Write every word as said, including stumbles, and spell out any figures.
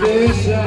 Desafino.